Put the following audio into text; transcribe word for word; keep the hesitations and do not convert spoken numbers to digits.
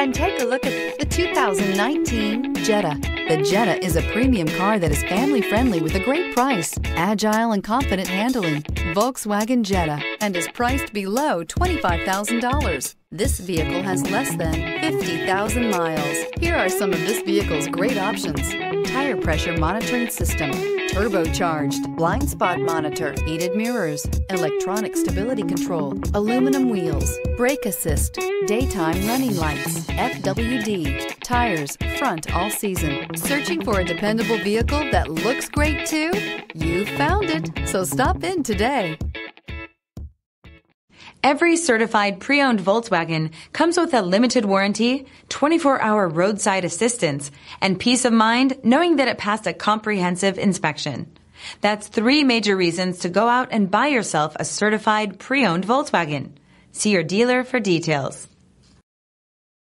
and take a look at the two thousand nineteen Jetta. The Jetta is a premium car that is family-friendly with a great price, agile and confident handling. Volkswagen Jetta, and is priced below twenty-five thousand dollars. This vehicle has less than fifty thousand miles. Here are some of this vehicle's great options: tire pressure monitoring system, turbocharged, blind spot monitor, heated mirrors, electronic stability control, aluminum wheels, brake assist, daytime running lights, F W D, tires, front all season. Searching for a dependable vehicle that looks great too? You found it, so stop in today. Every certified pre-owned Volkswagen comes with a limited warranty, twenty-four hour roadside assistance, and peace of mind knowing that it passed a comprehensive inspection. That's three major reasons to go out and buy yourself a certified pre-owned Volkswagen. See your dealer for details.